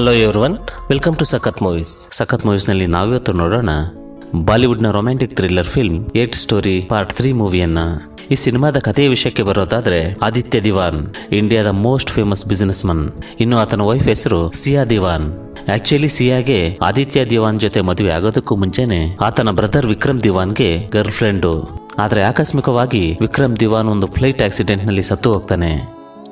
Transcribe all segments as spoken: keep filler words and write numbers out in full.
Hello everyone, welcome to ಸಖತ್ movies. ಸಖತ್ ಮೂವೀಸ್ನಲ್ಲಿ ನಾವಿವತ್ತು ನೋಡೋಣ ಬಾಲಿವುಡ್ನ romantic thriller film eight story part three ಮೂವಿಯನ್ನು. ಈ ಸಿನಿಮಾದ ಕಥೆಯ ವಿಷಯಕ್ಕೆ ಬರೋದಾದ್ರೆ ಆದಿತ್ಯ ದಿವಾನ್ ಇಂಡಿಯಾದ ಮೋಸ್ಟ್ ಫೇಮಸ್ ಬಿಸಿನೆಸ್ ಮನ್. ಇನ್ನು ಆತನ ವೈಫ್ ಹೆಸರು ಸಿಯಾ ದಿವಾನ್. ಆಕ್ಚುಲಿ ಸಿಯಾಗೆ ಆದಿತ್ಯ ದಿವಾನ್ ಜೊತೆ ಮದುವೆ ಆಗೋದಕ್ಕೂ ಮುಂಚೆನೆ ಆತನ ಬ್ರದರ್ ವಿಕ್ರಮ್ ದಿವಾನ್ಗೆ ಗರ್ಲ್ ಫ್ರೆಂಡು. ಆದರೆ ಆಕಸ್ಮಿಕವಾಗಿ ವಿಕ್ರಮ್ ದಿವಾನ್ ಒಂದು ಫ್ಲೈಟ್ ಆಕ್ಸಿಡೆಂಟ್ನಲ್ಲಿ ಸತ್ತು ಹೋಗ್ತಾನೆ.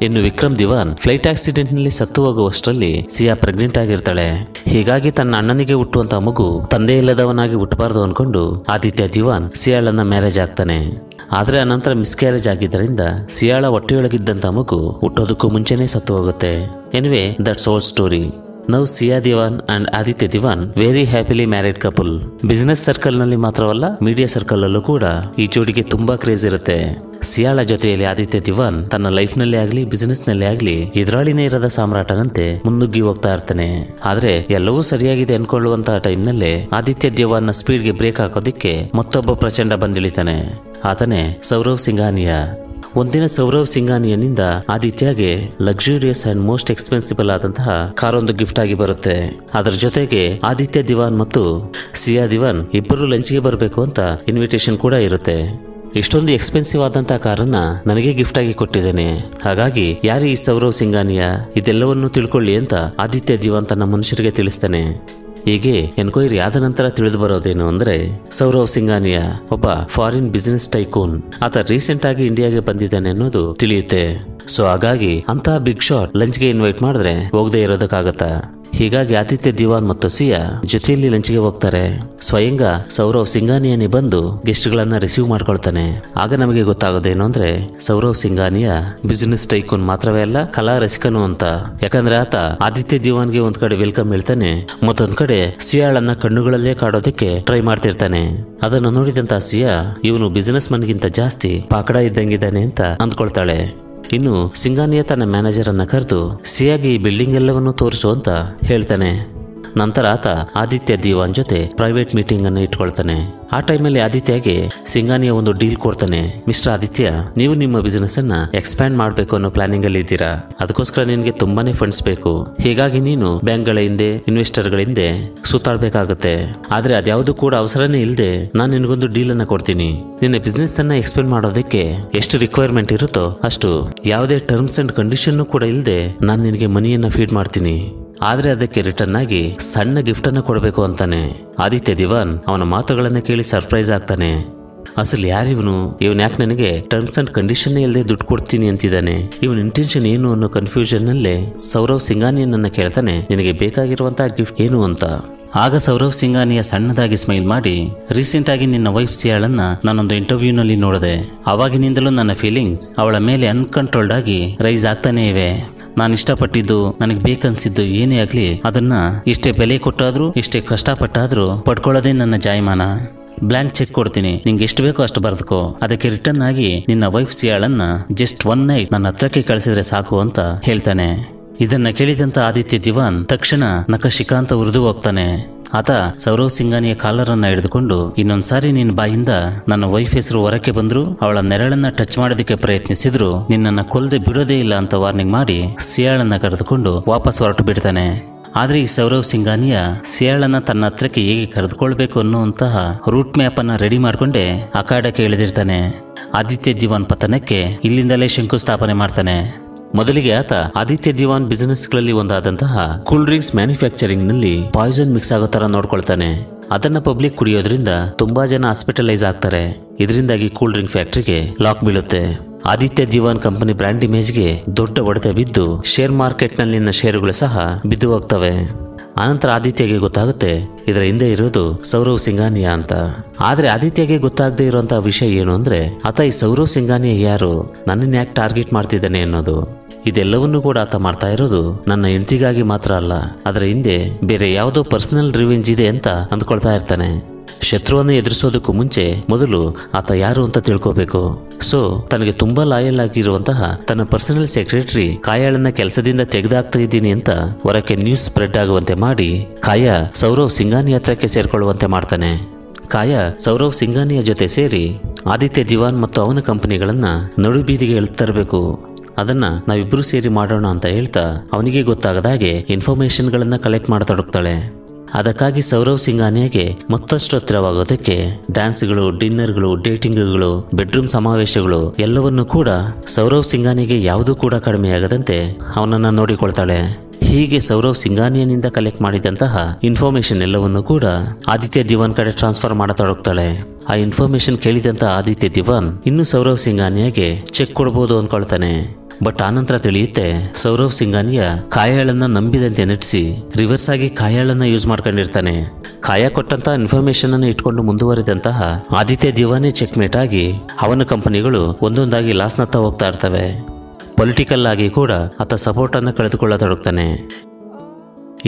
ಇನ್ನು ವಿಕ್ರಮ್ ದಿವಾನ್ ಫ್ಲೈಟ್ ಆಕ್ಸಿಡೆಂಟ್ನಲ್ಲಿ ಸತ್ತು ಹೋಗುವಷ್ಟರಲ್ಲಿ ಸಿಯಾ ಪ್ರೆಗ್ನೆಂಟ್ ಆಗಿರ್ತಾಳೆ. ಹೀಗಾಗಿ ತನ್ನ ಅಣ್ಣನಿಗೆ ಹುಟ್ಟುವಂತಹ ಮಗು ತಂದೆ ಇಲ್ಲದವನಾಗಿ ಹುಟ್ಟಬಾರ್ದು ಅಂದ್ಕೊಂಡು ಆದಿತ್ಯ ದಿವಾನ್ ಸಿಯಾಳನ್ನ ಮ್ಯಾರೇಜ್ ಆಗ್ತಾನೆ. ಆದರೆ ಅನಂತರ ಮಿಸ್ಕ್ಯಾರೇಜ್ ಆಗಿದ್ದರಿಂದ ಸಿಯಾಳ ಹೊಟ್ಟೆಯೊಳಗಿದ್ದಂಥ ಮಗು ಹುಟ್ಟೋದಕ್ಕೂ ಮುಂಚೆನೇ ಸತ್ತು ಹೋಗುತ್ತೆ. Anyway, that's old story. Now Siya Diwan and Aditya Diwan very happily married couple. Business circle ನಲ್ಲಿ ಮಾತ್ರವಲ್ಲ, ಮೀಡಿಯಾ ಸರ್ಕಲ್ ಅಲ್ಲೂ ಕೂಡ ಈ ಜೋಡಿಗೆ ತುಂಬಾ ಕ್ರೇಜ್ ಇರುತ್ತೆ. ಸಿಯಾಳ ಜೊತೆಯಲ್ಲಿ ಆದಿತ್ಯ ದಿವಾನ್ ತನ್ನ ಲೈಫ್ ನಲ್ಲೇ ಆಗ್ಲಿ ಬಿಸಿನೆಸ್ ನಲ್ಲೇ ಆಗ್ಲಿ ಎದುರಾಳಿನೇ ಇರದ ಸಾಮ್ರಾಟನಂತೆ ಮುನ್ನುಗ್ಗಿ ಹೋಗ್ತಾ ಇರ್ತಾನೆ. ಆದ್ರೆ ಎಲ್ಲವೂ ಸರಿಯಾಗಿದೆ ಅನ್ಕೊಳ್ಳುವಂತಹ ಟೈಮ್ ನಲ್ಲೇ ಆದಿತ್ಯ ದಿವಾನ್ನ ಸ್ಪೀಡ್ ಗೆ ಬ್ರೇಕ್ ಹಾಕೋದಿಕ್ಕೆ ಮತ್ತೊಬ್ಬ ಪ್ರಚಂಡ ಬಂದಿಳಿತಾನೆ. ಆತನೇ ಸೌರವ್ ಸಿಂಘಾನಿಯಾ. ಒಂದಿನ ಸೌರವ್ ಸಿಂಘಾನಿಯಾನಿಂದ ಆದಿತ್ಯಗೆ ಲಕ್ಸುರಿಯಸ್ ಅಂಡ್ ಮೋಸ್ಟ್ ಎಕ್ಸ್ಪೆನ್ಸಿಬಲ್ ಆದಂತಹ ಕಾರೊಂದು ಗಿಫ್ಟ್ ಆಗಿ ಬರುತ್ತೆ. ಅದರ ಜೊತೆಗೆ ಆದಿತ್ಯ ದಿವಾನ್ ಮತ್ತು ಸಿಯಾ ದಿವಾನ್ ಇಬ್ಬರು ಲಂಚ್ಗೆ ಬರಬೇಕು ಅಂತ ಇನ್ವಿಟೇಷನ್ ಕೂಡ ಇರುತ್ತೆ. ಇಷ್ಟೊಂದು ಎಕ್ಸ್ಪೆನ್ಸಿವ್ ಆದಂತಹ ಕಾರನ್ನ ನನಗೆ ಗಿಫ್ಟ್ ಆಗಿ ಕೊಟ್ಟಿದ್ದೇನೆ, ಹಾಗಾಗಿ ಯಾರು ಈ ಸೌರವ್ ಸಿಂಘಾನಿಯಾ, ಇದೆಲ್ಲವನ್ನೂ ತಿಳ್ಕೊಳ್ಳಿ ಅಂತ ಆದಿತ್ಯ ದಿವಾನ್ ತನ್ನ ಮನುಷ್ಯರಿಗೆ ತಿಳಿಸ್ತಾನೆ. ಹೀಗೆ ಎನ್ಕ್ವೈರಿ ಆದ ನಂತರ ತಿಳಿದು ಬರೋದೇನು ಅಂದ್ರೆ ಸೌರವ್ ಸಿಂಘಾನಿಯಾ ಒಬ್ಬ ಫಾರಿನ್ ಬಿಸಿನೆಸ್ ಟೈಕೂನ್. ಆತ ರೀಸೆಂಟ್ ಆಗಿ ಇಂಡಿಯಾಗೆ ಬಂದಿದ್ದಾನೆ ಅನ್ನೋದು ತಿಳಿಯುತ್ತೆ. ಸೊ ಹಾಗಾಗಿ ಅಂತಹ ಬಿಗ್ ಶಾಟ್ ಲಂಚ್ ಗೆ ಇನ್ವೈಟ್ ಮಾಡಿದ್ರೆ ಹೋಗದೆ ಇರೋದಕ್ಕಾಗತ್ತಾ? ಹೀಗಾಗಿ ಆದಿತ್ಯ ದಿವಾನ್ ಮತ್ತು ಸಿಯಾ ಜೊತೆಯಲ್ಲಿ ಲಂಚ್ಗೆ ಹೋಗ್ತಾರೆ. ಸ್ವಯಂಗ ಸೌರವ್ ಸಿಂಘಾನಿಯಾನೇ ಬಂದು ಗೆಸ್ಟ್ ಗಳನ್ನ ರಿಸೀವ್ ಮಾಡ್ಕೊಳ್ತಾನೆ. ಆಗ ನಮಗೆ ಗೊತ್ತಾಗೋದೇನು ಅಂದ್ರೆ ಸೌರವ್ ಸಿಂಘಾನಿಯಾ ಬಿಸಿನೆಸ್ ಟೈಕೂನ್ ಮಾತ್ರವೇ ಅಲ್ಲ, ಕಲಾ ರಸಿಕನು ಅಂತ. ಯಾಕಂದ್ರೆ ಆತ ಆದಿತ್ಯ ದಿವಾನ್ಗೆ ಒಂದ್ ಕಡೆ ವೆಲ್ಕಮ್ ಹೇಳ್ತಾನೆ, ಮತ್ತೊಂದ್ ಕಡೆ ಸಿಯಾಳನ್ನ ಕಣ್ಣುಗಳಲ್ಲೇ ಕಾಡೋದಕ್ಕೆ ಟ್ರೈ ಮಾಡ್ತಿರ್ತಾನೆ. ಅದನ್ನು ನೋಡಿದಂತ ಸಿಯಾ ಇವನು ಬಿಸಿನೆಸ್ ಮನ್ ಗಿಂತ ಜಾಸ್ತಿ ಪಾಕಡ ಇದ್ದಂಗಿದ್ದಾನೆ ಅಂತ ಅಂದ್ಕೊಳ್ತಾಳೆ. ಇನ್ನು ಸಿಂಘಾನಿಯಾ ತನ್ನ ಮ್ಯಾನೇಜರ್ ಅನ್ನ ಕರೆದು ಸಿಯಾಗಿ ಈ ಬಿಲ್ಡಿಂಗ್ ಎಲ್ಲವನ್ನೂ ತೋರಿಸು ಅಂತ ಹೇಳ್ತಾನೆ. ನಂತರ ಆತ ಆದಿತ್ಯ ದಿವಾನ್ ಜೊತೆ ಪ್ರೈವೇಟ್ ಮೀಟಿಂಗ್ ಅನ್ನು ಇಟ್ಕೊಳ್ತಾನೆ. ಆ ಟೈಮಲ್ಲಿ ಆದಿತ್ಯಗೆ ಸಿಂಘಾನಿಯಾ ಒಂದು ಡೀಲ್ ಕೊಡ್ತಾನೆ. ಮಿಸ್ಟರ್ ಆದಿತ್ಯ, ನೀವು ನಿಮ್ಮ ಬಿಸಿನೆಸ್ ಅನ್ನ ಎಕ್ಸ್ಪ್ಯಾಂಡ್ ಮಾಡಬೇಕು ಅನ್ನೋ ಪ್ಲಾನಿಂಗ್ ಅಲ್ಲಿ ಇದ್ದೀರಾ, ಅದಕ್ಕೋಸ್ಕರ ನಿನಗೆ ತುಂಬಾನೇ ಫಂಡ್ಸ್ ಬೇಕು. ಹೀಗಾಗಿ ನೀನು ಬ್ಯಾಂಕ್ ಗಳ ಹಿಂದೆ ಇನ್ವೆಸ್ಟರ್ ಗಳ ಹಿಂದೆ ಸುತ್ತಾಡಬೇಕಾಗುತ್ತೆ. ಆದ್ರೆ ಅದ್ಯಾವುದು ಕೂಡ ಅವಸರನೇ ಇಲ್ಲದೆ ನಾನು ನಿನಗೊಂದು ಡೀಲ್ ಅನ್ನ ಕೊಡ್ತೀನಿ. ನಿನ್ನ ಬಿಸ್ನೆಸ್ ಅನ್ನ ಎಕ್ಸ್ಪ್ಯಾಂಡ್ ಮಾಡೋದಕ್ಕೆ ಎಷ್ಟು ರಿಕ್ವೈರ್ಮೆಂಟ್ ಇರುತ್ತೋ ಅಷ್ಟು, ಯಾವುದೇ ಟರ್ಮ್ಸ್ ಅಂಡ್ ಕಂಡೀಷನ್ ಕೂಡ ಇಲ್ಲದೆ ನಾನು ನಿನಗೆ ಮನಿಯನ್ನ ಫೀಡ್ ಮಾಡ್ತೀನಿ. ಆದ್ರೆ ಅದಕ್ಕೆ ರಿಟರ್ನ್ ಆಗಿ ಸಣ್ಣ ಗಿಫ್ಟ್ ಅನ್ನು ಕೊಡಬೇಕು ಅಂತಾನೆ. ಆದಿತ್ಯ ದಿವಾನ್ ಅವನ ಮಾತುಗಳನ್ನ ಕೇಳಿ ಸರ್ಪ್ರೈಸ್ ಆಗ್ತಾನೆ. ಅಸಲು ಯಾರಿವನು, ಇವನ್ ಯಾಕೆ ನನಗೆ ಟರ್ಮ್ಸ್ ಅಂಡ್ ಕಂಡೀಷನ್ ಇಲ್ಲದೆ ದುಡ್ಡು ಕೊಡ್ತೀನಿ ಅಂತಿದ್ದಾನೆ, ಇವನ್ ಇಂಟೆನ್ಷನ್ ಏನು ಅನ್ನೋ ಕನ್ಫ್ಯೂಷನ್ ನಲ್ಲೇ ಸೌರವ್ ಸಿಂಘಾನಿಯನ್ನ ಕೇಳ್ತಾನೆ, ನಿನಗೆ ಬೇಕಾಗಿರುವಂತಹ ಗಿಫ್ಟ್ ಏನು ಅಂತ. ಆಗ ಸೌರವ್ ಸಿಂಘಾನಿಯಾ ಸಣ್ಣದಾಗಿ ಸ್ಮೈಲ್ ಮಾಡಿ, ರೀಸೆಂಟ್ ಆಗಿ ನಿನ್ನ ವೈಫ್ ಸಿಯಾಳನ್ನ ನಾನೊಂದು ಇಂಟರ್ವ್ಯೂನಲ್ಲಿ ನೋಡಿದೆ. ಅವಾಗಿನಿಂದಲೂ ನನ್ನ ಫೀಲಿಂಗ್ಸ್ ಅವಳ ಮೇಲೆ ಅನ್ಕಂಟ್ರೋಲ್ಡ್ ಆಗಿ ರೈಸ್ ಆಗ್ತಾನೆ ಇವೆ. ನಾನು ಇಷ್ಟಪಟ್ಟಿದ್ದು, ನನಗೆ ಬೇಕನ್ಸಿದ್ದು ಏನೇ ಆಗಲಿ ಅದನ್ನ ಇಷ್ಟೇ ಬೆಲೆ ಕೊಟ್ಟಾದ್ರೂ ಇಷ್ಟೇ ಕಷ್ಟಪಟ್ಟಾದ್ರೂ ಪಡ್ಕೊಳ್ಳೋದೇ ನನ್ನ ಜಾಯಮಾನ. ಬ್ಲಾಂಕ್ ಚೆಕ್ ಕೊಡ್ತೀನಿ, ನಿಂಗೆ ಎಷ್ಟು ಬೇಕೋ ಅಷ್ಟು ಬರ್ದುಕೋ. ಅದಕ್ಕೆ ರಿಟರ್ನ್ ಆಗಿ ನಿನ್ನ ವೈಫ್ ಸಿಯಾಳನ್ನ ಜಸ್ಟ್ ಒನ್ ನೈಟ್ ನನ್ನ ಹತ್ರಕ್ಕೆ ಕಳಿಸಿದ್ರೆ ಸಾಕು ಅಂತ ಹೇಳ್ತಾನೆ. ಇದನ್ನ ಕೇಳಿದಂತ ಆದಿತ್ಯ ದಿವಾನ್ ತಕ್ಷಣ ನಖಶಿಕಾಂತ ಉರಿದು ಹೋಗ್ತಾನೆ. ಆತ ಸೌರವ್ ಸಿಂಘಾನಿಯ ಕಾಲರ್ ಅನ್ನ ಹಿಡಿದುಕೊಂಡು, ಇನ್ನೊಂದ್ಸಾರಿ ನಿನ್ನ ಬಾಯಿಂದ ನನ್ನ ವೈಫ್ ಹೆಸರು ಹೊರಕ್ಕೆ ಬಂದ್ರು, ಅವಳ ನೆರಳನ್ನ ಟಚ್ ಮಾಡೋದಕ್ಕೆ ಪ್ರಯತ್ನಿಸಿದ್ರು, ನಿನ್ನನ್ನ ಕೊಲ್ಲದೆ ಬಿಡೋದೇ ಇಲ್ಲ ಅಂತ ವಾರ್ನಿಂಗ್ ಮಾಡಿ ಸಿಯಾಳನ್ನ ಕರೆದುಕೊಂಡು ವಾಪಸ್ ಹೊರಟು ಬಿಡ್ತಾನೆ. ಆದ್ರೆ ಈ ಸೌರವ್ ಸಿಂಘಾನಿಯಾ ಸಿಯಾಳನ್ನ ತನ್ನ ಹತ್ರಕ್ಕೆ ಹೇಗೆ ಕರೆದುಕೊಳ್ಬೇಕು ಅನ್ನುವಂತಹ ರೂಟ್ ಮ್ಯಾಪ್ ಅನ್ನ ರೆಡಿ ಮಾಡ್ಕೊಂಡೆ ಅಖಾಡಕ್ಕೆ ಇಳಿದಿರ್ತಾನೆ. ಆದಿತ್ಯ ದಿವಾನ್ ಪತನಕ್ಕೆ ಇಲ್ಲಿಂದಲೇ ಶಂಕುಸ್ಥಾಪನೆ ಮಾಡ್ತಾನೆ. ಮೊದಲಿಗೆ ಆತ ಆದಿತ್ಯ ದಿವಾನ್ ಬಿಸಿನೆಸ್ ಗಳಲ್ಲಿ ಒಂದಾದಂತಹ ಕೂಲ್ ಡ್ರಿಂಕ್ಸ್ ಮ್ಯಾನುಫ್ಯಾಕ್ಚರಿಂಗ್ ನಲ್ಲಿ ಪಾಯ್ಸನ್ ಮಿಕ್ಸ್ ಆಗೋ ತರ ನೋಡ್ಕೊಳ್ತಾನೆ. ಅದನ್ನ ಪಬ್ಲಿಕ್ ಕುಡಿಯೋದ್ರಿಂದ ತುಂಬಾ ಜನ ಹಾಸ್ಪಿಟಲೈಸ್ ಆಗ್ತಾರೆ. ಇದರಿಂದಾಗಿ ಕೂಲ್ ಡ್ರಿಂಕ್ ಫ್ಯಾಕ್ಟರಿಗೆ ಲಾಕ್ ಬೀಳುತ್ತೆ. ಆದಿತ್ಯ ದಿವಾನ್ ಕಂಪನಿ ಬ್ರ್ಯಾಂಡ್ ಇಮೇಜ್ಗೆ ದೊಡ್ಡ ಹೊಡೆತ ಬಿದ್ದು ಶೇರ್ ಮಾರ್ಕೆಟ್ ನಲ್ಲಿನ ಷೇರುಗಳು ಸಹ ಬಿದ್ದು ಹೋಗ್ತವೆ. ಆನಂತರ ಆದಿತ್ಯಗೆ ಗೊತ್ತಾಗುತ್ತೆ ಇದರ ಹಿಂದೆ ಇರೋದು ಸೌರವ್ ಸಿಂಘಾನಿಯಾ ಅಂತ. ಆದ್ರೆ ಆದಿತ್ಯಗೆ ಗೊತ್ತಾಗದೆ ಇರುವಂತಹ ವಿಷಯ ಏನು ಅಂದ್ರೆ ಆತ ಈ ಸೌರವ್ ಸಿಂಘಾನಿಯಾ ಯಾರು, ನನ್ನನ್ನು ಯಾಕೆ ಟಾರ್ಗೆಟ್ ಮಾಡ್ತಿದ್ದಾನೆ ಅನ್ನೋದು. ಇದೆಲ್ಲವನ್ನೂ ಕೂಡ ಆತ ಮಾಡ್ತಾ ಇರೋದು ನನ್ನ ಹೆಂಡತಿಗಾಗಿ ಮಾತ್ರ ಅಲ್ಲ, ಅದರ ಹಿಂದೆ ಬೇರೆ ಯಾವುದೋ ಪರ್ಸನಲ್ ರಿವೆಂಜ್ ಇದೆ ಅಂತ ಅಂದ್ಕೊಳ್ತಾ ಇರ್ತಾನೆ. ಶತ್ರುವನ್ನು ಎದುರಿಸೋದಕ್ಕೂ ಮುಂಚೆ ಮೊದಲು ಆತ ಯಾರು ಅಂತ ತಿಳ್ಕೋಬೇಕು. ಸೊ ತನಗೆ ತುಂಬಾ ಲಾಯಲ್ ಆಗಿರುವಂತಹ ತನ್ನ ಪರ್ಸನಲ್ ಸೆಕ್ರೆಟರಿ ಕಾಯಾಳನ್ನ ಕೆಲಸದಿಂದ ತೆಗೆದಾಕ್ತಾ ಇದ್ದೀನಿ ಅಂತ ಹೊರಕ್ಕೆ ನ್ಯೂಸ್ ಸ್ಪ್ರೆಡ್ ಆಗುವಂತೆ ಮಾಡಿ ಕಾಯಾ ಸೌರವ್ ಸಿಂಘಾನಿಯಾ ಹತ್ರಕ್ಕೆ ಸೇರ್ಕೊಳ್ಳುವಂತೆ ಮಾಡ್ತಾನೆ. ಕಾಯಾ ಸೌರವ್ ಸಿಂಘಾನಿಯಾ ಜೊತೆ ಸೇರಿ ಆದಿತ್ಯ ದಿವಾನ್ ಮತ್ತು ಅವನ ಕಂಪನಿಗಳನ್ನ ನಡು ಬೀದಿಗೆ ಎಳ್ತರಬೇಕು. ಅದನ್ನ ನಾವಿಬ್ರು ಸೇರಿ ಮಾಡೋಣ ಅಂತ ಹೇಳ್ತಾ ಅವನಿಗೆ ಗೊತ್ತಾಗದ ಹಾಗೆ ಇನ್ಫಾರ್ಮೇಶನ್ ಗಳನ್ನು ಕಲೆಕ್ಟ್ ಮಾಡತೊಡಗ್ತಾಳೆ। ಅದಕ್ಕಾಗಿ ಸೌರವ್ ಸಿಂಗಾನಿಯಾಗೆ ಮತ್ತಷ್ಟು ಹತ್ತಿರವಾಗೋದಕ್ಕೆ ಡ್ಯಾನ್ಸ್ಗಳು, ಡಿನ್ನರ್ಗಳು, ಡೇಟಿಂಗ್ಗಳು, ಬೆಡ್ರೂಮ್ ಸಮಾವೇಶಗಳು ಎಲ್ಲವನ್ನೂ ಕೂಡ ಸೌರವ್ ಸಿಂಗಾನಿಯಾಗೆ ಯಾವುದೂ ಕೂಡ ಕಡಿಮೆಯಾಗದಂತೆ ಅವನನ್ನು ನೋಡಿಕೊಳ್ತಾಳೆ। ಹೀಗೆ ಸೌರವ್ ಸಿಂಗಾನಿಯಾನಿಂದ ಕಲೆಕ್ಟ್ ಮಾಡಿದಂತಹ ಇನ್ಫಾರ್ಮೇಶನ್ ಎಲ್ಲವನ್ನೂ ಕೂಡ ಆದಿತ್ಯ ದಿವಾನ್ ಕಡೆ ಟ್ರಾನ್ಸ್ಫರ್ ಮಾಡತೊಡಗ್ತಾಳೆ। ಆ ಇನ್ಫಾರ್ಮೇಶನ್ ಕೇಳಿದಂತಹ ಆದಿತ್ಯ ದಿವಾನ್ ಇನ್ನು ಸೌರವ್ ಸಿಂಗಾನಿಯಾಗೆ ಚೆಕ್ ಕೊಡ್ಬೋದು ಅಂದ್ಕೊಳ್ತಾನೆ। ಬಟ್ ಆನಂತರ ತಿಳಿಯುತ್ತೆ ಸೌರವ್ ಸಿಂಗಾನಿಯಾ ಕಾಯಾಳನ್ನ ನಂಬಿದಂತೆ ನಟಿಸಿ ರಿವರ್ಸ್ ಆಗಿ ಕಾಯಾಳನ್ನ ಯೂಸ್ ಮಾಡ್ಕೊಂಡಿರ್ತಾನೆ। ಕಾಯಾ ಕೊಟ್ಟಂತಹ ಇನ್ಫಾರ್ಮೇಶನ್ ಅನ್ನು ಇಟ್ಕೊಂಡು ಮುಂದುವರಿದಂತಹ ಆದಿತ್ಯ ದಿವಾನೇ ಚೆಕ್ಮೇಟ್ ಆಗಿ ಅವನ ಕಂಪನಿಗಳು ಒಂದೊಂದಾಗಿ ಲಾಸ್ನತ್ತ ಹೋಗ್ತಾ ಇರ್ತವೆ। ಪೊಲಿಟಿಕಲ್ ಆಗಿ ಕೂಡ ಆತ ಸಪೋರ್ಟನ್ನು ಕಳೆದುಕೊಳ್ಳತೊಡಗ್ತಾನೆ।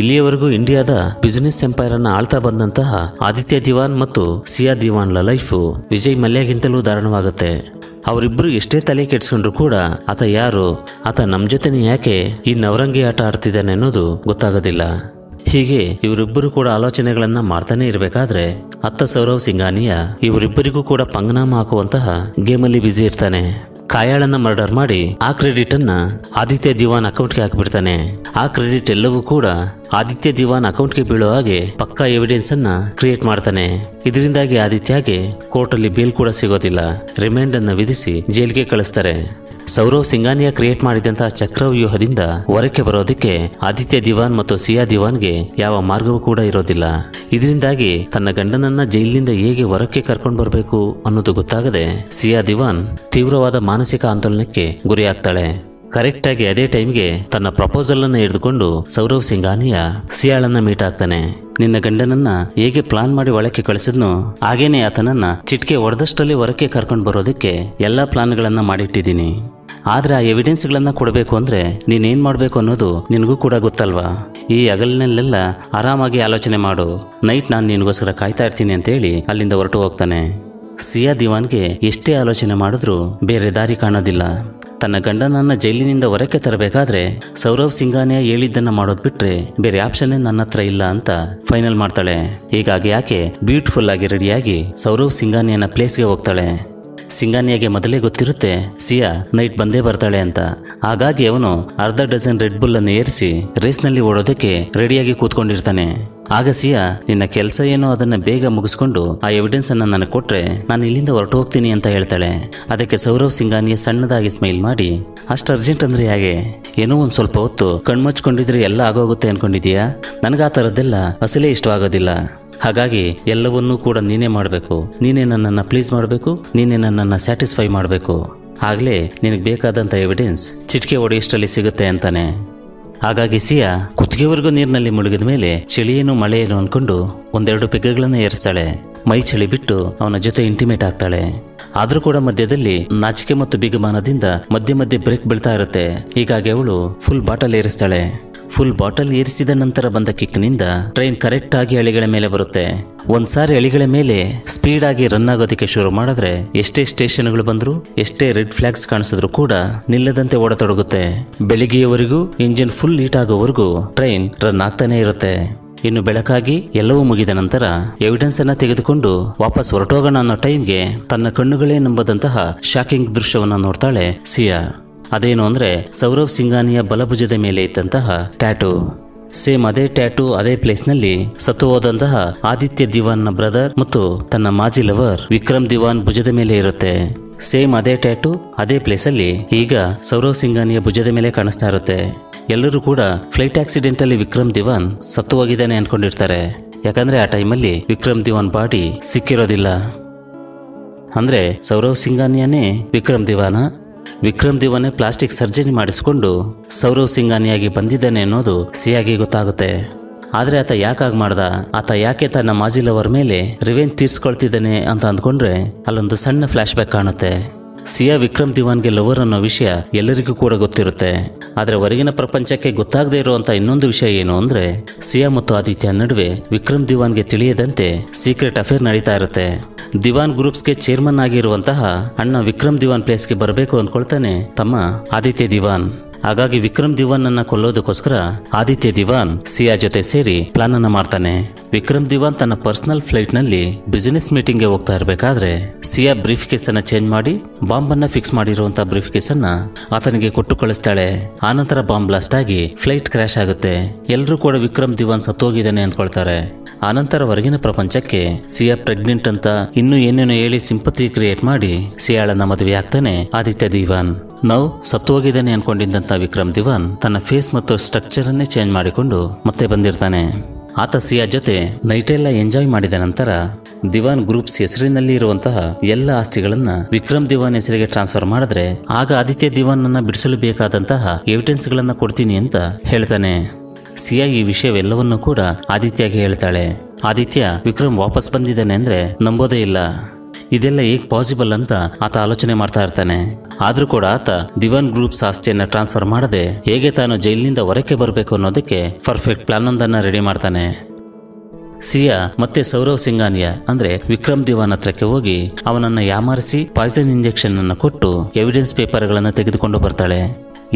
ಇಲ್ಲಿಯವರೆಗೂ ಇಂಡಿಯಾದ ಬಿಸಿನೆಸ್ ಎಂಪೈರ್ ಅನ್ನು ಆಳ್ತಾ ಬಂದಂತಹ ಆದಿತ್ಯ ದಿವಾನ್ ಮತ್ತು ಸಿಯಾ ದಿವಾನ್ಲ ಲೈಫು ವಿಜಯ್ ಮಲ್ಯಗಿಂತಲೂ ದಾರುಣವಾಗುತ್ತೆ। ಅವರಿಬ್ಬರು ಎಷ್ಟೇ ತಲೆ ಕೆಡಿಸ್ಕೊಂಡ್ರು ಕೂಡ ಆತ ಯಾರು, ಆತ ನಮ್ಮ ಜೊತೆನೇ ಯಾಕೆ ಈ ನವರಂಗಿ ಆಟ ಆಡ್ತಿದ್ದಾನೆ ಅನ್ನೋದು ಗೊತ್ತಾಗೋದಿಲ್ಲ। ಹೀಗೆ ಇವರಿಬ್ಬರು ಕೂಡ ಆಲೋಚನೆಗಳನ್ನು ಮಾಡ್ತಾನೆ ಇರಬೇಕಾದ್ರೆ ಅತ್ತ ಸೌರವ್ ಸಿಂಗಾನಿಯಾ ಇವರಿಬ್ಬರಿಗೂ ಕೂಡ ಪಂಗನಾಮ ಹಾಕುವಂತಹ ಗೇಮಲ್ಲಿ ಬ್ಯುಸಿ ಇರ್ತಾನೆ। ಕಾಯಾಳನ್ನ ಮರ್ಡರ್ ಮಾಡಿ ಆ ಕ್ರೆಡಿಟ್ ಅನ್ನ ಆದಿತ್ಯ ದಿವಾನ್ ಅಕೌಂಟ್ಗೆ ಹಾಕಿಬಿಡ್ತಾನೆ। ಆ ಕ್ರೆಡಿಟ್ ಎಲ್ಲವೂ ಕೂಡ ಆದಿತ್ಯ ದಿವಾನ್ ಅಕೌಂಟ್ಗೆ ಬೀಳೋ ಹಾಗೆ ಪಕ್ಕಾ ಎವಿಡೆನ್ಸ್ ಅನ್ನ ಕ್ರಿಯೇಟ್ ಮಾಡ್ತಾನೆ। ಇದರಿಂದಾಗಿ ಆದಿತ್ಯಗೆ ಕೋರ್ಟಲ್ಲಿ ಬೇಲ್ ಕೂಡ ಸಿಗೋದಿಲ್ಲ, ರಿಮ್ಯಾಂಡ್ ಅನ್ನ ವಿಧಿಸಿ ಜೈಲ್ಗೆ ಕಳಿಸ್ತಾರೆ। ಸೌರವ್ ಸಿಂಗಾನಿಯಾ ಕ್ರಿಯೇಟ್ ಮಾಡಿದಂತಹ ಚಕ್ರವ್ಯೂಹದಿಂದ ಹೊರಕ್ಕೆ ಬರೋದಕ್ಕೆ ಆದಿತ್ಯ ದಿವಾನ್ ಮತ್ತು ಸಿಯಾ ದಿವಾನ್ಗೆ ಯಾವ ಮಾರ್ಗವೂ ಕೂಡ ಇರೋದಿಲ್ಲ। ಇದರಿಂದಾಗಿ ತನ್ನ ಗಂಡನನ್ನ ಜೈಲಿನಿಂದ ಹೇಗೆ ಹೊರಕ್ಕೆ ಕರ್ಕೊಂಡು ಬರಬೇಕು ಅನ್ನೋದು ಗೊತ್ತಾಗದೆ ಸಿಯಾ ದಿವಾನ್ ತೀವ್ರವಾದ ಮಾನಸಿಕ ಆಂದೋಲನಕ್ಕೆ ಗುರಿಯಾಗ್ತಾಳೆ। ಕರೆಕ್ಟ್ ಆಗಿ ಅದೇ ಟೈಮ್ಗೆ ತನ್ನ ಪ್ರಪೋಸಲ್ ಅನ್ನ ಹಿಡಿದುಕೊಂಡು ಸೌರವ್ ಸಿಂಗಾನಿಯಾ ಸಿಯಾಳನ್ನ ಮೀಟ್ ಆಗ್ತಾನೆ। ನಿನ್ನ ಗಂಡನನ್ನ ಹೇಗೆ ಪ್ಲಾನ್ ಮಾಡಿ ಒಳಕ್ಕೆ ಕಳಿಸಿದ್ನೋ ಹಾಗೇನೆ ಆತನನ್ನ ಚಿಟಿಕೆ ಹೊಡೆದಷ್ಟರಲ್ಲಿ ಹೊರಕ್ಕೆ ಕರ್ಕೊಂಡು ಬರೋದಕ್ಕೆ ಎಲ್ಲಾ ಪ್ಲಾನ್ಗಳನ್ನ ಮಾಡಿಟ್ಟಿದ್ದೀನಿ, ಆದ್ರೆ ಆ ಎವಿಡೆನ್ಸ್ಗಳನ್ನ ಕೊಡಬೇಕು ಅಂದ್ರೆ ನೀನೇನ್ ಮಾಡಬೇಕು ಅನ್ನೋದು ನಿನಗೂ ಕೂಡ ಗೊತ್ತಲ್ವಾ, ಈ ಹಗಲಿನಲ್ಲೆಲ್ಲ ಆರಾಮಾಗಿ ಆಲೋಚನೆ ಮಾಡು, ನೈಟ್ ನಾನು ನಿನಗೋಸ್ಕರ ಕಾಯ್ತಾ ಇರ್ತೀನಿ ಅಂತೇಳಿ ಅಲ್ಲಿಂದ ಹೊರಟು ಹೋಗ್ತಾನೆ। ಸಿಯಾ ದಿವಾನ್ಗೆ ಎಷ್ಟೇ ಆಲೋಚನೆ ಮಾಡಿದ್ರೂ ಬೇರೆ ದಾರಿ ಕಾಣೋದಿಲ್ಲ। ತನ್ನ ಗಂಡನನ್ನ ಜೈಲಿನಿಂದ ಹೊರಕ್ಕೆ ತರಬೇಕಾದ್ರೆ ಸೌರವ್ ಸಿಂಗಾನಿಯಾ ಹೇಳಿದ್ದನ್ನು ಮಾಡೋದು ಬಿಟ್ರೆ ಬೇರೆ ಆಪ್ಷನ್ನೇ ನನ್ನ ಹತ್ರ ಇಲ್ಲ ಅಂತ ಫೈನಲ್ ಮಾಡ್ತಾಳೆ। ಹೀಗಾಗಿ ಆಕೆ ಬ್ಯೂಟಿಫುಲ್ ಆಗಿ ರೆಡಿಯಾಗಿ ಸೌರವ್ ಸಿಂಗಾನಿಯಾನ ಪ್ಲೇಸ್ಗೆ ಹೋಗ್ತಾಳೆ। ಸಿಂಗಾನಿಯಾಗೆ ಮೊದಲೇ ಗೊತ್ತಿರುತ್ತೆ ಸಿಯಾ ನೈಟ್ ಬಂದೇ ಬರ್ತಾಳೆ ಅಂತ, ಹಾಗಾಗಿ ಅವನು ಅರ್ಧ ಡಜನ್ ರೆಡ್ ಬುಲ್ ಅನ್ನು ಏರಿಸಿ ರೇಸ್ನಲ್ಲಿ ಓಡೋದಕ್ಕೆ ರೆಡಿಯಾಗಿ ಕೂತ್ಕೊಂಡಿರ್ತಾನೆ। ಆಗ ಸಿಯಾ ನಿನ್ನ ಕೆಲಸ ಏನೋ ಅದನ್ನು ಬೇಗ ಮುಗಿಸ್ಕೊಂಡು ಆ ಎವಿಡೆನ್ಸ್ ಅನ್ನು ನನಗೆ ಕೊಟ್ರೆ ನಾನು ಇಲ್ಲಿಂದ ಹೊರಟು ಹೋಗ್ತೀನಿ ಅಂತ ಹೇಳ್ತಾಳೆ। ಅದಕ್ಕೆ ಸೌರವ್ ಸಿಂಗಾನಿಯಾ ಸಣ್ಣದಾಗಿ ಸ್ಮೈಲ್ ಮಾಡಿ, ಅಷ್ಟು ಅರ್ಜೆಂಟ್ ಅಂದ್ರೆ ಹೇಗೆ, ಏನೋ ಒಂದು ಸ್ವಲ್ಪ ಹೊತ್ತು ಕಣ್ಮುಚ್ಕೊಂಡಿದ್ರೆ ಎಲ್ಲ ಆಗೋಗುತ್ತೆ ಅನ್ಕೊಂಡಿದೀಯಾ, ನನಗೆ ಆ ಥರದ್ದೆಲ್ಲ ಅಸಲೇ ಇಷ್ಟವಾಗೋದಿಲ್ಲ, ಹಾಗಾಗಿ ಎಲ್ಲವನ್ನೂ ಕೂಡ ನೀನೇ ಮಾಡಬೇಕು, ನೀನೇ ನನ್ನನ್ನು ಪ್ಲೀಸ್ ಮಾಡಬೇಕು, ನೀನೇ ನನ್ನನ್ನು ಸ್ಯಾಟಿಸ್ಫೈ ಮಾಡಬೇಕು, ಆಗಲೇ ನಿನಗೆ ಬೇಕಾದಂಥ ಎವಿಡೆನ್ಸ್ ಚಿಟಿಕೆ ಒಡೆಯಷ್ಟರಲ್ಲಿ ಸಿಗುತ್ತೆ ಅಂತಾನೆ। ಹಾಗಾಗಿ ಸಿಯಾ ಕುತ್ತಿಗೆವರೆಗೂ ನೀರಿನಲ್ಲಿ ಮುಳುಗಿದ ಮೇಲೆ ಚಳಿಯೇನು ಮಳೆಯೇನು ಅಂದ್ಕೊಂಡು ಒಂದೆರಡು ಪೆಗ್ಗಳನ್ನು ಏರಿಸ್ತಾಳೆ, ಮೈ ಚಳಿ ಬಿಟ್ಟು ಅವನ ಜೊತೆ ಇಂಟಿಮೇಟ್ ಆಗ್ತಾಳೆ। ಆದರೂ ಕೂಡ ಮಧ್ಯದಲ್ಲಿ ನಾಚಿಕೆ ಮತ್ತು ಬಿಗಮಾನದಿಂದ ಮಧ್ಯೆ ಮಧ್ಯೆ ಬ್ರೇಕ್ ಬೀಳ್ತಾ ಇರುತ್ತೆ, ಹೀಗಾಗಿ ಅವಳು ಫುಲ್ ಬಾಟಲ್ ಏರಿಸ್ತಾಳೆ। ಫುಲ್ ಬಾಟಲ್ ಏರಿಸಿದ ನಂತರ ಬಂದ ಕಿಕ್ನಿಂದ ಟ್ರೈನ್ ಕರೆಕ್ಟ್ ಆಗಿ ಹಳಿಗಳ ಮೇಲೆ ಬರುತ್ತೆ। ಒಂದ್ಸಾರಿ ಹಳಿಗಳ ಮೇಲೆ ಸ್ಪೀಡ್ ಆಗಿ ರನ್ ಆಗೋದಕ್ಕೆ ಶುರು ಮಾಡಿದ್ರೆ ಎಷ್ಟೇ ಸ್ಟೇಷನ್ಗಳು ಬಂದ್ರು, ಎಷ್ಟೇ ರೆಡ್ ಫ್ಲಾಗ್ಸ್ ಕಾಣಿಸಿದ್ರು ಕೂಡ ನಿಲ್ಲದಂತೆ ಓಡತೊಡಗುತ್ತೆ। ಬೆಳಿಗ್ಗೆಯವರೆಗೂ ಇಂಜಿನ್ ಫುಲ್ ಹೀಟ್ ಆಗೋವರೆಗೂ ಟ್ರೈನ್ ರನ್ ಆಗ್ತಾನೆ ಇರುತ್ತೆ। ಇನ್ನು ಬೆಳಕಾಗಿ ಎಲ್ಲವೂ ಮುಗಿದ ನಂತರ ಎವಿಡೆನ್ಸ್ ಅನ್ನ ತೆಗೆದುಕೊಂಡು ವಾಪಸ್ ಹೊರಟೋಗೋಣ ಅನ್ನೋ ಟೈಮ್ಗೆ ತನ್ನ ಕಣ್ಣುಗಳೇ ನಂಬದಂತಹ ಶಾಕಿಂಗ್ ದೃಶ್ಯವನ್ನ ನೋಡ್ತಾಳೆ ಸಿಯಾ। ಅದೇನು ಅಂದರೆ ಸೌರವ್ ಸಿಂಗಾನಿಯಾ ಬಲಭುಜದ ಮೇಲೆ ಇದ್ದಂತಹ ಟ್ಯಾಟು, ಸೇಮ್ ಅದೇ ಟ್ಯಾಟು ಅದೇ ಪ್ಲೇಸ್ನಲ್ಲಿ ಸತ್ತು ಹೋದಂತಹ ಆದಿತ್ಯ ದಿವಾನ್ನ ಬ್ರದರ್ ಮತ್ತು ತನ್ನ ಮಾಜಿ ಲವರ್ ವಿಕ್ರಮ್ ದಿವಾನ್ ಭುಜದ ಮೇಲೆ ಇರುತ್ತೆ। ಸೇಮ್ ಅದೇ ಟ್ಯಾಟು ಅದೇ ಪ್ಲೇಸಲ್ಲಿ ಈಗ ಸೌರವ್ ಸಿಂಗಾನಿಯಾ ಭುಜದ ಮೇಲೆ ಕಾಣಿಸ್ತಾ ಇರುತ್ತೆ। ಎಲ್ಲರೂ ಕೂಡ ಫ್ಲೈಟ್ ಆಕ್ಸಿಡೆಂಟಲ್ಲಿ ವಿಕ್ರಮ್ ದಿವಾನ್ ಸತ್ತು ಹೋಗಿದ್ದಾನೆ ಅಂದ್ಕೊಂಡಿರ್ತಾರೆ, ಯಾಕಂದರೆ ಆ ಟೈಮಲ್ಲಿ ವಿಕ್ರಮ್ ದಿವಾನ್ ಬಾಡಿ ಸಿಕ್ಕಿರೋದಿಲ್ಲ। ಅಂದರೆ ಸೌರವ್ ಸಿಂಗಾನಿಯಾನೇ ವಿಕ್ರಮ್ ದಿವಾನ, ವಿಕ್ರಮ್ ದಿವಾನೇ ಪ್ಲಾಸ್ಟಿಕ್ ಸರ್ಜರಿ ಮಾಡಿಸಿಕೊಂಡು ಸೌರವ್ ಸಿಂಗಾನಿಯಾಗಿ ಬಂದಿದ್ದಾನೆ ಅನ್ನೋದು ಸಿಯಾಗಿ ಗೊತ್ತಾಗುತ್ತೆ। ಆದರೆ ಆತ ಯಾಕಾಗಿ ಮಾಡ್ದ, ಆತ ಯಾಕೆ ತನ್ನ ಮಾಜಿ ಲವರ್ ಮೇಲೆ ರಿವೆಂಜ್ ತೀರ್ಸ್ಕೊಳ್ತಿದ್ದಾನೆ ಅಂತ ಅಂದ್ಕೊಂಡ್ರೆ ಅಲ್ಲೊಂದು ಸಣ್ಣ ಫ್ಲ್ಯಾಶ್ ಬ್ಯಾಕ್ ಕಾಣುತ್ತೆ। ಸಿಯಾ ವಿಕ್ರಮ್ ದಿವಾನ್ಗೆ ಲವರ್ ಅನ್ನೋ ವಿಷಯ ಎಲ್ಲರಿಗೂ ಕೂಡ ಗೊತ್ತಿರುತ್ತೆ, ಆದರೆ ಹೊರಗಿನ ಪ್ರಪಂಚಕ್ಕೆ ಗೊತ್ತಾಗದೇ ಇರುವಂಥ ಇನ್ನೊಂದು ವಿಷಯ ಏನು ಅಂದರೆ ಸಿಯಾ ಮತ್ತು ಆದಿತ್ಯ ನಡುವೆ ವಿಕ್ರಮ್ ದಿವಾನ್ಗೆ ತಿಳಿಯದಂತೆ ಸೀಕ್ರೆಟ್ ಅಫೇರ್ ನಡೀತಾ ಇರುತ್ತೆ। ದಿವಾನ್ ಗ್ರೂಪ್ಸ್ಗೆ ಚೇರ್ಮನ್ ಆಗಿರುವಂತಹ ಅಣ್ಣ ವಿಕ್ರಮ್ ದಿವಾನ್ ಪ್ಲೇಸ್ಗೆ ಬರಬೇಕು ಅಂದ್ಕೊಳ್ತಾನೆ ತಮ್ಮ ಆದಿತ್ಯ ದಿವಾನ್, ಹಾಗಾಗಿ ವಿಕ್ರಮ್ ದಿವಾನ್ ಅನ್ನ ಕೊಲ್ಲೋದಕ್ಕೋಸ್ಕರ ಆದಿತ್ಯ ದಿವಾನ್ ಸಿಯಾ ಜೊತೆ ಸೇರಿ ಪ್ಲಾನ್ ಅನ್ನ ಮಾಡ್ತಾನೆ. ವಿಕ್ರಮ್ ದಿವಾನ್ ತನ್ನ ಪರ್ಸನಲ್ ಫ್ಲೈಟ್ ನಲ್ಲಿ ಬಿಸಿನೆಸ್ ಮೀಟಿಂಗ್ ಗೆ ಹೋಗ್ತಾ ಇರಬೇಕಾದ್ರೆ ಸಿಯಾ ಬ್ರೀಫ್ ಕೇಸ್ ಅನ್ನ ಚೇಂಜ್ ಮಾಡಿ ಬಾಂಬ್ ಅನ್ನ ಫಿಕ್ಸ್ ಮಾಡಿರುವಂತಹ ಬ್ರೀಫ್ ಕೇಸ್ ಅನ್ನ ಆತನಿಗೆ ಕೊಟ್ಟು ಕಳಿಸ್ತಾಳೆ. ಆನಂತರ ಬಾಂಬ್ ಬ್ಲಾಸ್ಟ್ ಆಗಿ ಫ್ಲೈಟ್ ಕ್ರಾಶ್ ಆಗುತ್ತೆ. ಎಲ್ಲರೂ ಕೂಡ ವಿಕ್ರಮ್ ದಿವಾನ್ ಸತ್ತೋಗಿದ್ದಾನೆ ಅಂದ್ಕೊಳ್ತಾರೆ. ಆನಂತರ ಹೊರಗಿನ ಪ್ರಪಂಚಕ್ಕೆ ಸಿಯಾ ಪ್ರೆಗ್ನೆಂಟ್ ಅಂತ ಇನ್ನೂ ಏನೇನೋ ಹೇಳಿ ಸಿಂಪತಿ ಕ್ರಿಯೇಟ್ ಮಾಡಿ ಸಿಯಾಳನ್ನ ಮದುವೆ ಆಗ್ತಾನೆ ಆದಿತ್ಯ ದಿವಾನ್. ನಾವು ಸತ್ತು ಹೋಗಿದ್ದಾನೆ ಅನ್ಕೊಂಡಿದ್ದಂತ ವಿಕ್ರಮ್ ದಿವಾನ್ ತನ್ನ ಫೇಸ್ ಮತ್ತು ಸ್ಟ್ರಕ್ಚರ್ ಅನ್ನೇ ಚೇಂಜ್ ಮಾಡಿಕೊಂಡು ಮತ್ತೆ ಬಂದಿರ್ತಾನೆ. ಆತ ಸಿಯಾ ಜೊತೆ ನೈಟೆಲ್ಲ ಎಂಜಾಯ್ ಮಾಡಿದ ನಂತರ ದಿವಾನ್ ಗ್ರೂಪ್ಸ್ ಹೆಸರಿನಲ್ಲಿ ಇರುವಂತಹ ಎಲ್ಲ ಆಸ್ತಿಗಳನ್ನ ವಿಕ್ರಮ್ ದಿವಾನ್ ಹೆಸರಿಗೆ ಟ್ರಾನ್ಸ್ಫರ್ ಮಾಡಿದ್ರೆ ಆಗ ಆದಿತ್ಯ ದಿವಾನ್ ಅನ್ನ ಬಿಡಿಸಲು ಬೇಕಾದಂತಹ ಎವಿಡೆನ್ಸ್ ಗಳನ್ನ ಕೊಡ್ತೀನಿ ಅಂತ ಹೇಳ್ತಾನೆ. ಸಿಯಾ ಈ ವಿಷಯವೆಲ್ಲವನ್ನೂ ಕೂಡ ಆದಿತ್ಯಗೆ ಹೇಳ್ತಾಳೆ. ಆದಿತ್ಯ ವಿಕ್ರಮ್ ವಾಪಸ್ ಬಂದಿದ್ದಾನೆ ಅಂದ್ರೆ ನಂಬೋದೇ ಇಲ್ಲ. ಇದೆಲ್ಲ ಹೇಗೆ ಪಾಸಿಬಲ್ ಅಂತ ಆತ ಆಲೋಚನೆ ಮಾಡ್ತಾ ಇರ್ತಾನೆ. ಆದ್ರೂ ಕೂಡ ಆತ ದಿವಾನ್ ಗ್ರೂಪ್ಸ್ ಆಸ್ತಿಯನ್ನ ಟ್ರಾನ್ಸ್ಫರ್ ಮಾಡದೆ ಹೇಗೆ ತಾನು ಜೈಲಿನಿಂದ ಹೊರಕ್ಕೆ ಬರಬೇಕು ಅನ್ನೋದಕ್ಕೆ ಪರ್ಫೆಕ್ಟ್ ಪ್ಲಾನ್ ಒಂದನ್ನ ರೆಡಿ ಮಾಡ್ತಾನೆ. ಸಿಯಾ ಮತ್ತೆ ಸೌರವ್ ಸಿಂಗಾನಿಯಾ ಅಂದ್ರೆ ವಿಕ್ರಮ್ ದಿವಾನ್ ಹತ್ರಕ್ಕೆ ಹೋಗಿ ಅವನನ್ನ ಯಾಮಾರಿಸಿ ಪಾಯ್ಸನ್ ಇಂಜೆಕ್ಷನ್ ಅನ್ನು ಕೊಟ್ಟು ಎವಿಡೆನ್ಸ್ ಪೇಪರ್ ಗಳನ್ನ ತೆಗೆದುಕೊಂಡು ಬರ್ತಾಳೆ.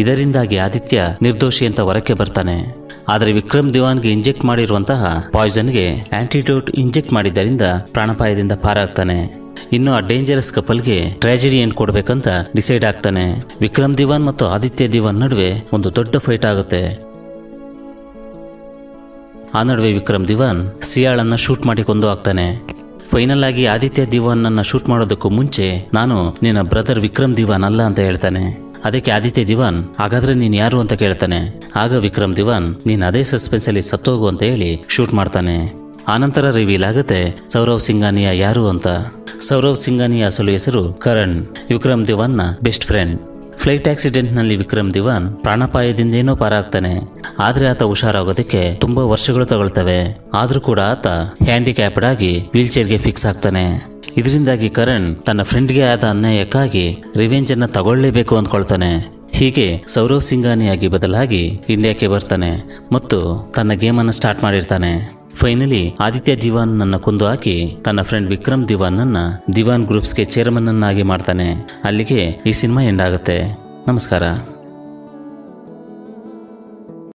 ಇದರಿಂದಾಗಿ ಆದಿತ್ಯ ನಿರ್ದೋಷಿ ಅಂತ ಹೊರಕ್ಕೆ ಬರ್ತಾನೆ. ಆದರೆ ವಿಕ್ರಮ್ ದಿವಾನ್ಗೆ ಇಂಜೆಕ್ಟ್ ಮಾಡಿರುವಂತಹ ಪಾಯ್ಸನ್ಗೆ ಆಂಟಿಟ್ಯೂಟ್ ಇಂಜೆಕ್ಟ್ ಮಾಡಿದ್ದರಿಂದ ಪ್ರಾಣಾಪಾಯದಿಂದ ಪಾರಾಗ್ತಾನೆ. ಇನ್ನು ಆ ಡೇಂಜರಸ್ ಕಪಲ್ಗೆ ಟ್ರಾಜಡಿ ಎಂಡ್ ಕೊಡ್ಬೇಕಂತ ಡಿಸೈಡ್ ಆಗ್ತಾನೆ. ವಿಕ್ರಮ್ ದಿವಾನ್ ಮತ್ತು ಆದಿತ್ಯ ದಿವಾನ್ ನಡುವೆ ಒಂದು ದೊಡ್ಡ ಫೈಟ್ ಆಗುತ್ತೆ. ಆ ನಡುವೆ ವಿಕ್ರಮ್ ದಿವಾನ್ ಸಿಯಾಳನ್ನ ಶೂಟ್ ಮಾಡಿ ಕೊಂದು ಹಾಕ್ತಾನೆ. ಫೈನಲ್ ಆಗಿ ಆದಿತ್ಯ ದಿವಾನ್ ಅನ್ನ ಶೂಟ್ ಮಾಡೋದಕ್ಕೂ ಮುಂಚೆ ನಾನು ನಿನ್ನ ಬ್ರದರ್ ವಿಕ್ರಮ್ ದಿವಾನ್ ಅಲ್ಲ ಅಂತ ಹೇಳ್ತಾನೆ. ಅದಕ್ಕೆ ಆದಿತ್ಯ ದಿವಾನ್ ಹಾಗಾದ್ರೆ ನೀನ್ ಯಾರು ಅಂತ ಕೇಳ್ತಾನೆ. ಆಗ ವಿಕ್ರಮ್ ದಿವಾನ್ ನೀನ್ ಅದೇ ಸಸ್ಪೆನ್ಸ್ ಅಲ್ಲಿ ಸತ್ತೋಗು ಅಂತ ಹೇಳಿ ಶೂಟ್ ಮಾಡ್ತಾನೆ. ಆನಂತರ ರಿವೀಲ್ ಆಗುತ್ತೆ ಸೌರವ್ ಸಿಂಗಾನಿಯಾ ಯಾರು ಅಂತ. ಸೌರವ್ ಸಿಂಗಾನಿಯಾ ಅಸಲು ಹೆಸರು ಕರಣ್, ವಿಕ್ರಮ್ ದಿವಾನ್ನ ಬೆಸ್ಟ್ ಫ್ರೆಂಡ್. ಫ್ಲೈಟ್ ಆಕ್ಸಿಡೆಂಟ್ ನಲ್ಲಿ ವಿಕ್ರಮ್ ದಿವಾನ್ ಪ್ರಾಣಾಪಾಯದಿಂದ ಏನೋ ಪಾರಾಗ್ತಾನೆ. ಆದ್ರೆ ಆತ ಹುಷಾರಾಗೋದಕ್ಕೆ ತುಂಬಾ ವರ್ಷಗಳು ತಗೊಳ್ತವೆ. ಆದ್ರೂ ಕೂಡ ಆತ ಹ್ಯಾಂಡಿಕ್ಯಾಪ್ಡ್ ಆಗಿ ವೀಲ್ ಚೇರ್ಗೆ ಫಿಕ್ಸ್ ಆಗ್ತಾನೆ. ಇದರಿಂದಾಗಿ ಕರಣ್ ತನ್ನ ಫ್ರೆಂಡ್ಗೆ ಆದ ಅನ್ಯಾಯಕ್ಕಾಗಿ ರಿವೆಂಜ್ ಅನ್ನ ತಗೊಳ್ಳೇಬೇಕು ಅಂದ್ಕೊಳ್ತಾನೆ. ಹೀಗೆ ಸೌರವ್ ಸಿಂಗಾನಿಯಾಗಿ ಬದಲಾಗಿ ಇಂಡಿಯಾಕ್ಕೆ ಬರ್ತಾನೆ ಮತ್ತು ತನ್ನ ಗೇಮ್ ಅನ್ನು ಸ್ಟಾರ್ಟ್ ಮಾಡಿರ್ತಾನೆ. ಫೈನಲಿ ಆದಿತ್ಯ ದಿವಾನ್ ಅನ್ನ ಕೊಂದು ಹಾಕಿ ತನ್ನ ಫ್ರೆಂಡ್ ವಿಕ್ರಮ್ ದಿವಾನ್ ಅನ್ನ ದಿವಾನ್ ಗ್ರೂಪ್ಸ್ಗೆ ಚೇರ್ಮನ್ ಅನ್ನಾಗಿ ಮಾಡ್ತಾನೆ. ಅಲ್ಲಿಗೆ ಈ ಸಿನಿಮಾ ಎಂಡ್ ಆಗುತ್ತೆ. ನಮಸ್ಕಾರ.